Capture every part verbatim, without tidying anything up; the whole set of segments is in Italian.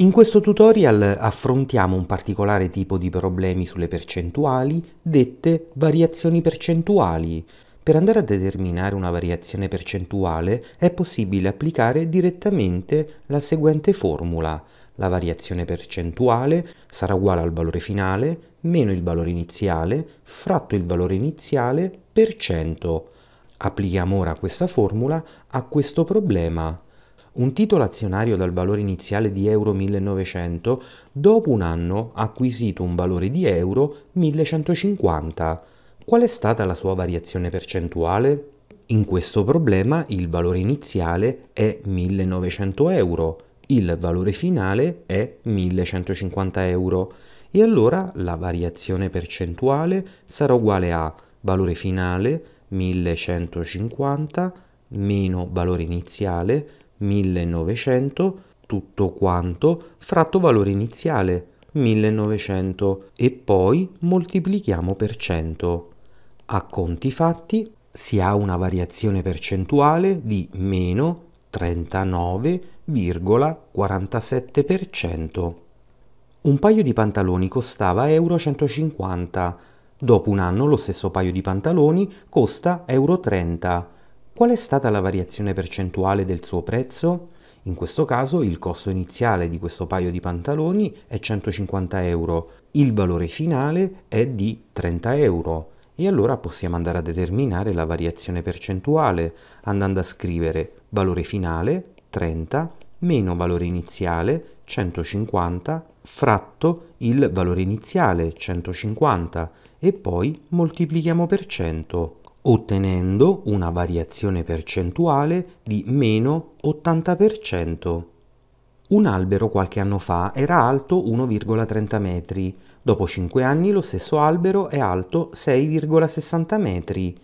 In questo tutorial affrontiamo un particolare tipo di problemi sulle percentuali, dette variazioni percentuali. Per andare a determinare una variazione percentuale è possibile applicare direttamente la seguente formula. La variazione percentuale sarà uguale al valore finale meno il valore iniziale fratto il valore iniziale per cento. Applichiamo ora questa formula a questo problema. Un titolo azionario dal valore iniziale di euro millenovecento dopo un anno ha acquisito un valore di euro millecentocinquanta. Qual è stata la sua variazione percentuale? In questo problema il valore iniziale è millenovecento euro, il valore finale è millecentocinquanta euro e allora la variazione percentuale sarà uguale a valore finale millecentocinquanta meno valore iniziale millenovecento tutto quanto fratto valore iniziale millenovecento e poi moltiplichiamo per cento. A conti fatti si ha una variazione percentuale di meno trentanove virgola quarantasette percento. Un paio di pantaloni costava euro centocinquanta, dopo un anno lo stesso paio di pantaloni costa euro trenta. Qual è stata la variazione percentuale del suo prezzo? In questo caso il costo iniziale di questo paio di pantaloni è centocinquanta euro, il valore finale è di trenta euro e allora possiamo andare a determinare la variazione percentuale andando a scrivere valore finale trenta meno valore iniziale centocinquanta fratto il valore iniziale centocinquanta e poi moltiplichiamo per cento, ottenendo una variazione percentuale di meno ottanta percento. Un albero qualche anno fa era alto uno virgola trenta metri, dopo cinque anni lo stesso albero è alto sei virgola sessanta metri.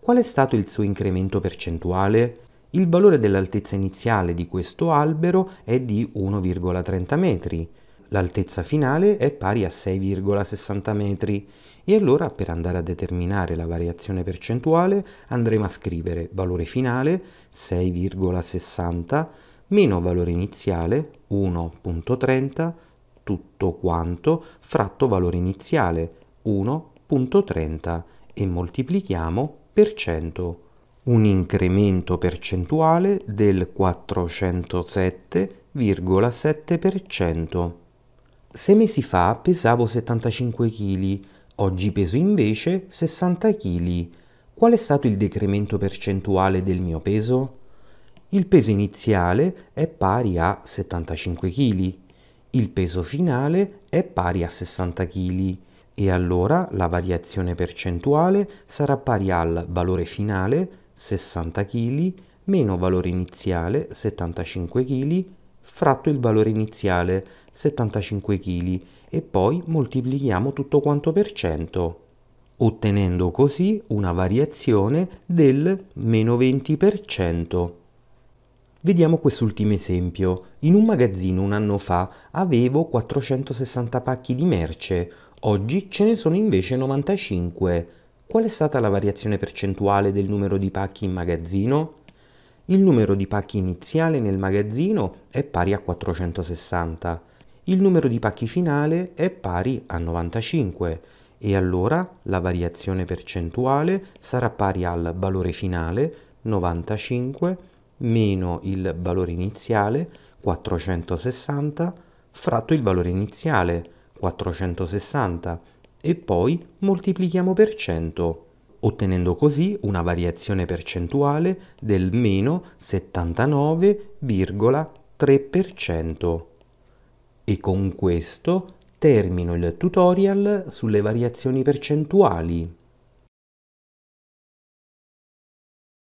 Qual è stato il suo incremento percentuale? Il valore dell'altezza iniziale di questo albero è di uno virgola trenta metri. L'altezza finale è pari a sei virgola sessanta metri e allora per andare a determinare la variazione percentuale andremo a scrivere valore finale sei virgola sessanta meno valore iniziale uno virgola trenta tutto quanto fratto valore iniziale uno virgola trenta e moltiplichiamo per cento. Un incremento percentuale del quattrocentosette virgola sette percento. Sei mesi fa pesavo settantacinque chili, oggi peso invece sessanta chili. Qual è stato il decremento percentuale del mio peso? Il peso iniziale è pari a settantacinque chili, il peso finale è pari a sessanta chili e allora la variazione percentuale sarà pari al valore finale sessanta chili meno valore iniziale settantacinque chili fratto il valore iniziale settantacinque chili e poi moltiplichiamo tutto quanto per cento, ottenendo così una variazione del meno venti percento. Vediamo quest'ultimo esempio. In un magazzino un anno fa avevo quattrocentosessanta pacchi di merce, oggi ce ne sono invece novantacinque. Qual è stata la variazione percentuale del numero di pacchi in magazzino? Il numero di pacchi iniziale nel magazzino è pari a quattrocentosessanta, il numero di pacchi finale è pari a novantacinque e allora la variazione percentuale sarà pari al valore finale novantacinque meno il valore iniziale quattrocentosessanta fratto il valore iniziale quattrocentosessanta e poi moltiplichiamo per cento, ottenendo così una variazione percentuale del meno settantanove virgola tre percento. E con questo termino il tutorial sulle variazioni percentuali.